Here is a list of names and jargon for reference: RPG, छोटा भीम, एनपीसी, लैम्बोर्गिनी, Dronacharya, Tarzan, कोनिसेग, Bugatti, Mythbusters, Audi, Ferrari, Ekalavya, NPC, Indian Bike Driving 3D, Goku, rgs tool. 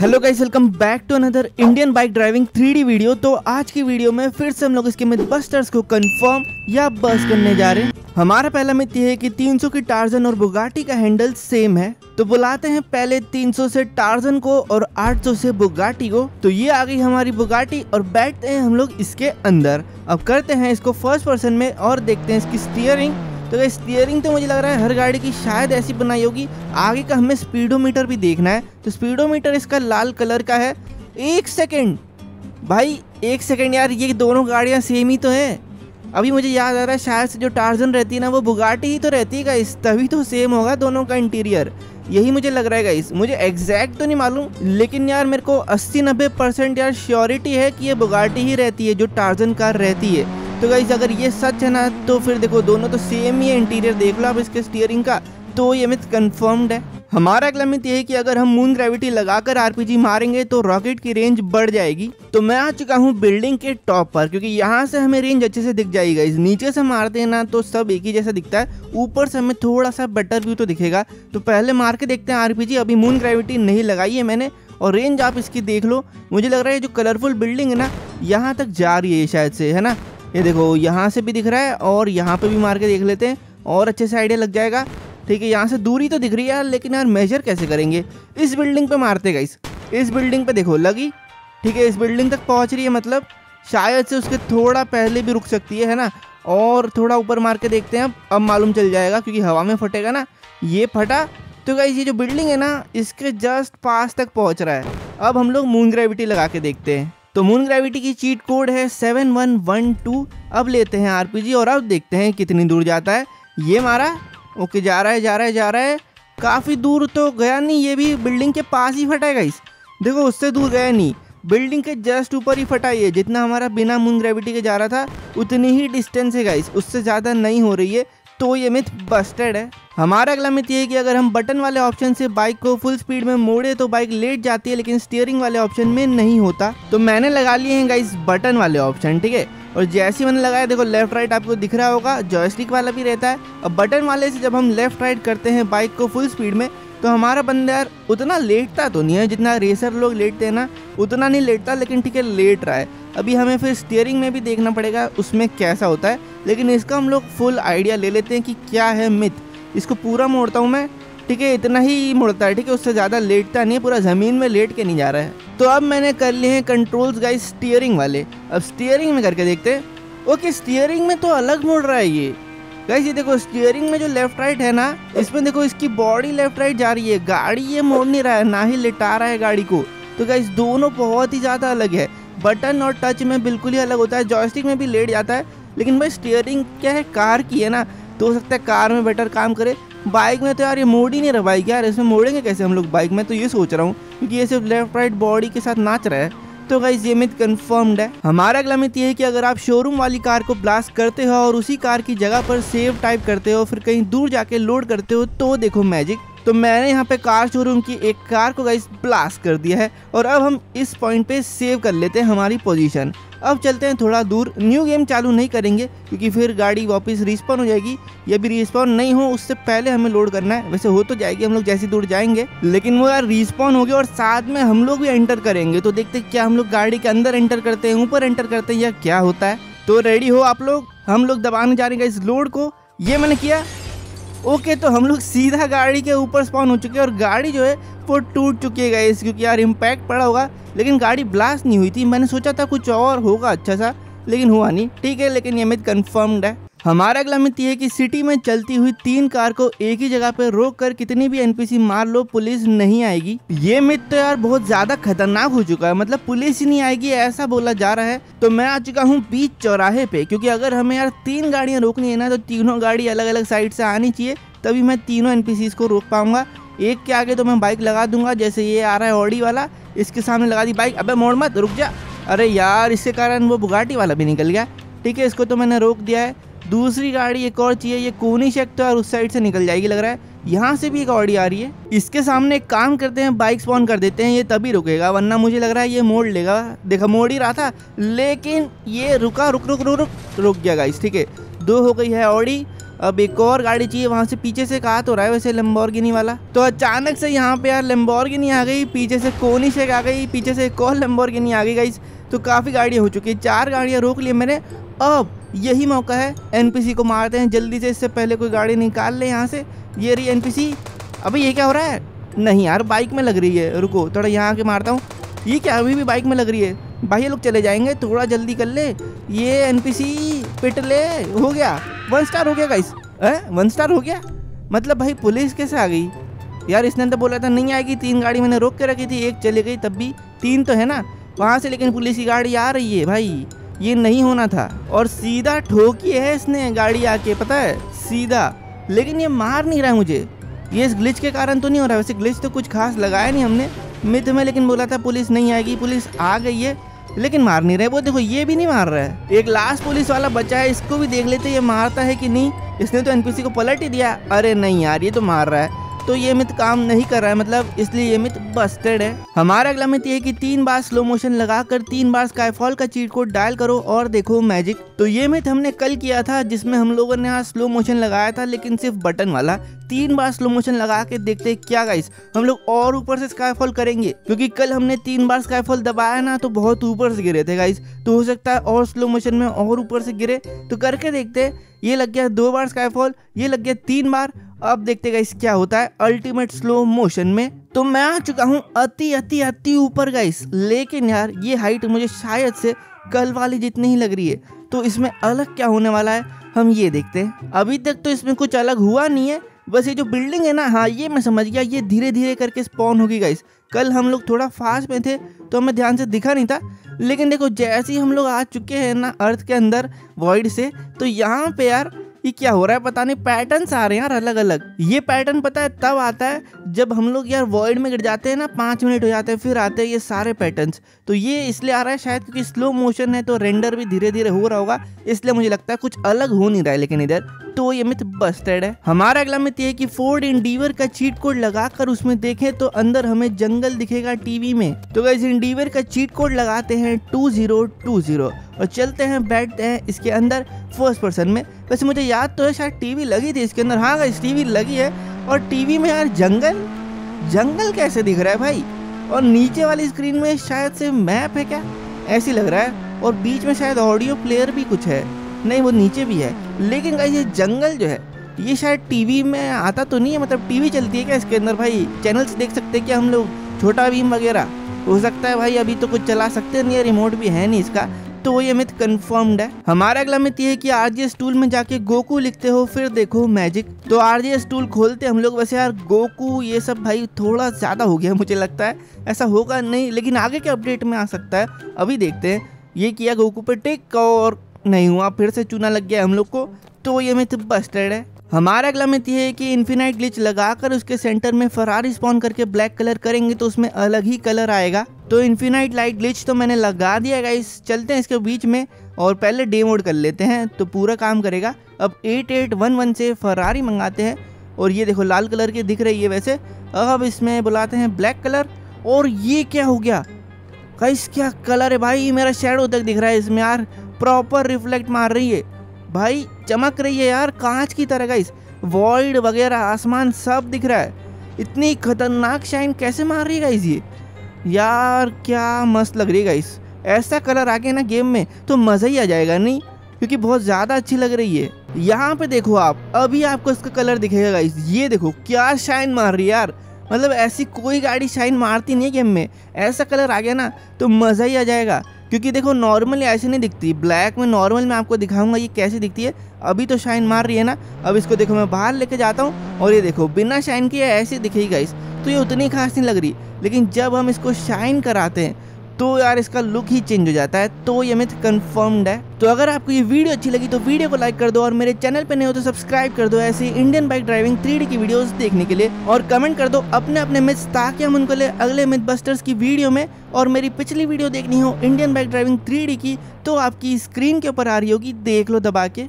Hello guys, welcome back to another Indian bike driving 3D video. तो आज की video में फिर से हम लोग इसके मिथबस्टर्स को कंफर्म या बस्ट करने जा रहे हैं। हमारा पहला मिथ ये है कि 300 की टार्जन और बुगाटी का हैंडल सेम है, तो बुलाते हैं पहले 300 से टार्जन को और 800 से बुगाटी को। तो ये आ गई हमारी बुगाटी और बैठते हैं हम लोग इसके अंदर। अब करते हैं इसको फर्स्ट पर्सन में और देखते हैं इसकी स्टीयरिंग। तो स्टीयरिंग तो मुझे लग रहा है हर गाड़ी की शायद ऐसी बनाई होगी। आगे का हमें स्पीडोमीटर भी देखना है, तो स्पीडोमीटर इसका लाल कलर का है। एक सेकंड भाई, एक सेकंड यार, ये दोनों गाड़ियाँ सेम ही तो हैं। अभी मुझे याद आ रहा है शायद से जो टार्जन रहती है ना, वो बुगाटी ही तो रहती है गाइस, तभी तो सेम होगा दोनों का इंटीरियर। यही मुझे लग रहा है गाइस, मुझे एग्जैक्ट तो नहीं मालूम, लेकिन यार मेरे को 80-90% यार श्योरिटी है कि ये बुगाटी ही रहती है जो टार्जन कार रहती है। तो गाइस अगर ये सच है ना, तो फिर देखो दोनों तो सेम ही है। इंटीरियर देख लो आप इसके स्टीयरिंग का, तो ये मिथ कंफर्म्ड है। हमारा अगला मिथ ये है कि अगर हम मून ग्रेविटी लगाकर आरपीजी मारेंगे तो रॉकेट की रेंज बढ़ जाएगी। तो मैं आ चुका हूँ बिल्डिंग के टॉप पर, क्योंकि यहाँ से हमें रेंज अच्छे से दिख जाएगी गाइस। नीचे से मारते हैं ना तो सब एक ही जैसा दिखता है, ऊपर से हमें थोड़ा सा बेटर व्यू तो दिखेगा। तो पहले मार के देखते हैं आरपीजी। अभी मून ग्रेविटी नहीं लगाई है मैंने, और रेंज आप इसकी देख लो। मुझे लग रहा है जो कलरफुल बिल्डिंग है ना, यहाँ तक जा रही है शायद से, है ना। ये देखो यहाँ से भी दिख रहा है और यहाँ पे भी मार के देख लेते हैं और अच्छे से आइडिया लग जाएगा। ठीक है, यहाँ से दूरी तो दिख रही है यार, लेकिन यार मेजर कैसे करेंगे। इस बिल्डिंग पे मारते गाइस, इस बिल्डिंग पे देखो लगी। ठीक है, इस बिल्डिंग तक पहुँच रही है, मतलब शायद से उसके थोड़ा पहले भी रुक सकती है ना। और थोड़ा ऊपर मार के देखते हैं, अब मालूम चल जाएगा क्योंकि हवा में फटेगा ना। ये फटा, तो गाइस ये जो बिल्डिंग है ना, इसके जस्ट पास तक पहुँच रहा है। अब हम लोग मून ग्रेविटी लगा के देखते हैं। तो मून ग्रेविटी की चीट कोड है 7112। अब लेते हैं आरपीजी और अब देखते हैं कितनी दूर जाता है। ये मारा, ओके, जा रहा है जा रहा है जा रहा है, काफ़ी दूर तो गया नहीं। ये भी बिल्डिंग के पास ही फटा है गाइस, देखो उससे दूर गया नहीं, बिल्डिंग के जस्ट ऊपर ही फटा। ये जितना हमारा बिना मून ग्रेविटी के जा रहा था उतनी ही डिस्टेंस है गाइस, उससे ज़्यादा नहीं हो रही है। तो ये मिथ बस्टेड है। हमारा अगला मिथ ये है कि अगर हम बटन वाले ऑप्शन से बाइक को फुल स्पीड में मोड़े तो बाइक लेट जाती है, लेकिन स्टीयरिंग वाले ऑप्शन में नहीं होता। तो मैंने लगा लिए हैं गाइस बटन वाले ऑप्शन। ठीक है, और जैसे मैंने लगाया देखो लेफ्ट राइट आपको दिख रहा होगा, जॉयस्टिक वाला भी रहता है। अब बटन वाले से जब हम लेफ्ट राइट करते हैं बाइक को फुल स्पीड में, तो हमारा बंदा यार उतना लेटता तो नहीं है जितना रेसर लोग लेटते हैं ना, उतना नहीं लेटता, लेकिन ठीक है लेट रहा है। अभी हमें फिर स्टीयरिंग में भी देखना पड़ेगा उसमें कैसा होता है, लेकिन इसका हम लोग फुल आइडिया ले लेते हैं कि क्या है मिथ। इसको पूरा मोड़ता हूँ मैं, ठीक है, इतना ही मुड़ता है। ठीक है, उससे ज़्यादा लेटता नहीं है, पूरा ज़मीन में लेट के नहीं जा रहा है। तो अब मैंने कर लिए हैं कंट्रोल्स गाइस स्टीयरिंग वाले। अब स्टीयरिंग में करके देखते हैं। ओके, स्टीयरिंग में तो अलग मोड़ रहा है ये गाइस। ये देखो स्टीयरिंग में जो लेफ्ट राइट है ना, इसमें देखो इसकी बॉडी लेफ्ट राइट जा रही है, गाड़ी ये मोड़ नहीं रहा है, ना ही लेटा रहा है गाड़ी को। तो गाइस दोनों बहुत ही ज़्यादा अलग है। बटन और टच में बिल्कुल ही अलग होता है, जॉयस्टिक में भी लेट जाता है, लेकिन भाई स्टीयरिंग क्या है, कार की है ना, तो हो सकता है कार में बेटर काम करे। बाइक में तो यार ये मोड़ ही नहीं रहा बाइक, यार इसमें मोड़ेंगे कैसे हम लोग बाइक में, तो ये सोच रहा हूँ क्योंकि ये सिर्फ लेफ्ट राइट बॉडी के साथ नाच रहा है। तो गाइस ये मिथ कंफर्म्ड है। हमारा अगला मिथ ये है कि अगर आप शोरूम वाली कार को ब्लास्ट करते हो और उसी कार की जगह पर सेव टाइप करते हो, फिर कहीं दूर जाके लोड करते हो, तो देखो मैजिक। तो मैंने यहाँ पे कार शोरूम की एक कार को गाइस ब्लास्ट कर दिया है, और अब हम इस पॉइंट पे सेव कर लेते हैं हमारी पोजीशन। अब चलते हैं थोड़ा दूर, न्यू गेम चालू नहीं करेंगे क्योंकि फिर गाड़ी वापस रिस्पॉन हो जाएगी। ये भी रिस्पॉन नहीं हो उससे पहले हमें लोड करना है। वैसे हो तो जाएगी हम लोग जैसी दूर जाएंगे, लेकिन वो यार रिस्पॉन होगी और साथ में हम लोग भी एंटर करेंगे। तो देखते क्या हम लोग गाड़ी के अंदर एंटर करते हैं, ऊपर एंटर करते हैं, या क्या होता है। तो रेडी हो आप लोग? हम लोग दबाने जा रहे हैं इस लोड को। ये मैंने किया, ओके, तो हम लोग सीधा गाड़ी के ऊपर स्पॉन हो चुके हैं और गाड़ी जो है वो टूट चुकी है गाइस, क्योंकि यार इम्पैक्ट पड़ा होगा, लेकिन गाड़ी ब्लास्ट नहीं हुई थी। मैंने सोचा था कुछ और होगा अच्छा सा, लेकिन हुआ नहीं। ठीक है, लेकिन ये मिथ कंफर्म्ड है। हमारा अगला मिथ ये है कि सिटी में चलती हुई 3 कार को एक ही जगह पर रोक कर कितनी भी एनपीसी मार लो पुलिस नहीं आएगी। ये मिथ तो यार बहुत ज्यादा खतरनाक हो चुका है, मतलब पुलिस ही नहीं आएगी ऐसा बोला जा रहा है। तो मैं आ चुका हूँ बीच चौराहे पे, क्योंकि अगर हमें यार 3 गाड़ियाँ रोकनी है ना, तो तीनों गाड़ी अलग अलग साइड से आनी चाहिए, तभी मैं तीनों एनपीसीज को रोक पाऊंगा। एक के आगे तो मैं बाइक लगा दूंगा, जैसे ये आ रहा है ऑडी वाला, इसके सामने लगा दी बाइक। अबे मोड़ मत, रुक जा। अरे यार, इसके कारण वो बुगाटी वाला भी निकल गया। ठीक है, इसको तो मैंने रोक दिया है। दूसरी गाड़ी एक और चाहिए, ये कोनिसेग तो यार उस साइड से निकल जाएगी लग रहा है। यहाँ से भी एक ऑडी आ रही है, इसके सामने एक काम करते हैं, बाइक स्पॉन कर देते हैं, ये तभी रुकेगा, वरना मुझे लग रहा है ये मोड़ लेगा। देखा मोड़ ही रहा था, लेकिन ये रुका, रुक रुक रुक रुक रुक गया गाइस। ठीक है, 2 हो गई है ऑडी। अब एक और गाड़ी चाहिए। वहाँ से पीछे से कहा तो रहा है वैसे लैम्बोर्गिनी वाला। तो अचानक से यहाँ पे यार लैम्बोर्गिनी आ गई, पीछे से कोनिसेग आ गई, पीछे से एक और लैम्बोर्गिनी आ गई गाइस। तो काफ़ी गाड़ियाँ हो चुकी है, 4 गाड़ियाँ रोक लिए मैंने। अब यही मौका है, एनपीसी को मारते हैं जल्दी से, इससे पहले कोई गाड़ी निकाल ले यहाँ से। ये रही एनपीसी। अबे ये क्या हो रहा है? नहीं यार बाइक में लग रही है, रुको थोड़ा यहाँ आके मारता हूँ। ये क्या अभी भी बाइक में लग रही है? भाई ये लोग चले जाएंगे, थोड़ा जल्दी कर ले। ये एनपीसी पिट ले। हो गया 1 स्टार हो गया गाइस। 1 स्टार हो गया मतलब भाई पुलिस कैसे आ गई यार? इसने तो बोला था नहीं आएगी, 3 गाड़ी मैंने रोक के रखी थी, एक चली गई, तब भी 3 तो है ना वहाँ से। लेकिन पुलिस की गाड़ी आ रही है भाई, ये नहीं होना था। और सीधा ठोकी है इसने गाड़ी आके, पता है सीधा। लेकिन ये मार नहीं रहा है मुझे, ये इस ग्लिच के कारण तो नहीं हो रहा है। वैसे ग्लिच तो कुछ खास लगाया नहीं हमने मिथ में, लेकिन बोला था पुलिस नहीं आएगी, पुलिस आ गई है लेकिन मार नहीं रहे। वो देखो ये भी नहीं मार रहा है। एक लास्ट पुलिस वाला बचा है, इसको भी देख लेते ये मारता है कि नहीं। इसने तो एनपीसी को पलट ही दिया। अरे नहीं यार ये तो मार रहा है, तो ये मिथ काम नहीं कर रहा है मतलब, इसलिए ये मिथ बस्टेड है। हमारा अगला मिथ ये है कि 3 बार स्लो मोशन लगाकर 3 बार स्काईफॉल का चीट कोड डायल करो और देखो मैजिक। तो ये मिथ हमने कल किया था जिसमें हम लोगों ने यहाँ स्लो मोशन लगाया था लेकिन सिर्फ बटन वाला। 3 बार स्लो मोशन लगा के देखते क्या गाइस हम लोग और ऊपर से स्काईफॉल करेंगे, क्योंकि कल हमने 3 बार स्काईफॉल दबाया ना तो बहुत ऊपर से गिरे थे गाइस। तो हो सकता है और स्लो मोशन में और ऊपर से गिरे, तो करके देखते। ये लग गया 2 बार स्काईफॉल, ये लग गया 3 बार। अब देखते गाइस क्या होता है अल्टीमेट स्लो मोशन में। तो मैं आ चुका हूँ अति अति अति ऊपर गाइस, लेकिन यार ये हाइट मुझे शायद से कल वाली जितनी ही लग रही है। तो इसमें अलग क्या होने वाला है हम ये देखते हैं। अभी तक तो इसमें कुछ अलग हुआ नहीं है, बस ये जो बिल्डिंग है ना, हाँ ये मैं समझ गया, ये धीरे धीरे करके स्पॉन होगी गाइस। कल हम लोग थोड़ा फास्ट में थे तो हमें ध्यान से दिखा नहीं था, लेकिन देखो जैसे ही हम लोग आ चुके हैं ना अर्थ के अंदर वॉइड से, तो यहाँ पे यार ये क्या हो रहा है पता नहीं, पैटर्न्स आ रहे हैं यार अलग अलग। ये पैटर्न पता है तब आता है जब हम लोग यार वॉइड में गिर जाते हैं ना, 5 मिनट हो जाते हैं फिर आते हैं ये सारे पैटर्न्स। तो ये इसलिए आ रहा है शायद क्योंकि स्लो मोशन है, तो रेंडर भी धीरे धीरे हो रहा होगा, इसलिए मुझे लगता है कुछ अलग हो नहीं रहा है। लेकिन इधर तो ये मिथ बस्टेड है। हमारा अगला मिथ ये है कि फोर्ड एंडीवर का चीट कोड लगाकर उसमें देखें तो अंदर हमें जंगल दिखेगा टीवी में। तो गाइस एंडीवर का चीट कोड लगाते हैं 2020 और चलते हैं, बैठते हैं इसके अंदर फर्स्ट पर्सन में। वैसे मुझे याद तो है शायद टीवी लगी थी इसके अंदर, हाँ गाइस टीवी लगी है। और टीवी में यार जंगल जंगल कैसे दिख रहा है भाई? और नीचे वाली स्क्रीन में शायद से मैप है क्या, ऐसी लग रहा है। और बीच में शायद ऑडियो प्लेयर भी कुछ है, नहीं वो नीचे भी है। लेकिन गाइस ये जंगल जो है ये शायद टीवी में आता तो नहीं है, मतलब टीवी चलती है क्या इसके अंदर भाई? चैनल्स देख सकते हैं क्या हम लोग, छोटा भीम वगैरह हो सकता है भाई, अभी तो कुछ चला सकते नहीं है, रिमोट भी है नहीं इसका। तो ये मिथ कंफर्म्ड है। हमारा अगला मिथ ये है कि आरजीएस टूल में जाके गोकू लिखते हो फिर देखो मैजिक। तो आरजीएस टूल खोलते हम लोग। वैसे यार गोकू ये सब भाई थोड़ा ज़्यादा हो गया, मुझे लगता है ऐसा होगा नहीं लेकिन आगे के अपडेट में आ सकता है, अभी देखते हैं। ये किया गोकू पे टिक और नहीं हुआ, फिर से चूना लग गया हम लोग को। तो ये मिथ बस्टेड है। हमारा अगला मिथ ये है कि इन्फिनाइट ग्लिच लगाकर उसके सेंटर में फरारी स्पॉन करके ब्लैक कलर करेंगे तो उसमें अलग ही कलर आएगा। तो इन्फिनाइट लाइट ग्लिच तो मैंने लगा दिया गाइस, चलते हैं इसके बीच में और पहले डे मोड कर लेते हैं तो पूरा काम करेगा। अब 8811 से फरारी मंगाते हैं और ये देखो लाल कलर की दिख रही है वैसे। अब इसमें बुलाते हैं ब्लैक कलर। और ये क्या हो गया गाइस, क्या कलर है भाई? मेरा शेडो तक दिख रहा है इसमें यार, प्रॉपर रिफ्लेक्ट मार रही है भाई, चमक रही है यार कांच की तरह गाइस। वॉइड वगैरह आसमान सब दिख रहा है, इतनी खतरनाक शाइन कैसे मार रही है गाइस ये? यार क्या मस्त लग रही है गाइस, ऐसा कलर आ गया ना गेम में तो मज़ा ही आ जाएगा नहीं, क्योंकि बहुत ज़्यादा अच्छी लग रही है। यहाँ पे देखो आप, अभी आपको इसका कलर दिखेगा गाइस। ये देखो क्या शाइन मार रही है यार, मतलब ऐसी कोई गाड़ी शाइन मारती नहीं है गेम में, ऐसा कलर आ गया ना तो मज़ा ही आ जाएगा। क्योंकि देखो नॉर्मली ऐसे नहीं दिखती, ब्लैक में नॉर्मल मैं आपको दिखाऊंगा ये कैसे दिखती है, अभी तो शाइन मार रही है ना। अब इसको देखो मैं बाहर लेके जाता हूँ और ये देखो बिना शाइन किए ऐसे दिखेगी गाइस, तो ये उतनी खास नहीं लग रही। लेकिन जब हम इसको शाइन कराते हैं तो यार इसका लुक ही चेंज हो जाता है। तो ये मिथ कंफर्म्ड है। तो अगर आपको ये वीडियो अच्छी लगी तो वीडियो को लाइक कर दो और मेरे चैनल पे नए हो तो सब्सक्राइब कर दो ऐसी इंडियन बाइक ड्राइविंग 3D की वीडियोस देखने के लिए। और कमेंट कर दो अपने अपने मिथ्स ताकि हम उनको ले अगले मिथ बस्टर्स की वीडियो में। और मेरी पिछली वीडियो देखनी हो इंडियन बाइक ड्राइविंग 3D की तो आपकी स्क्रीन के ऊपर आ रही होगी, देख लो दबा के।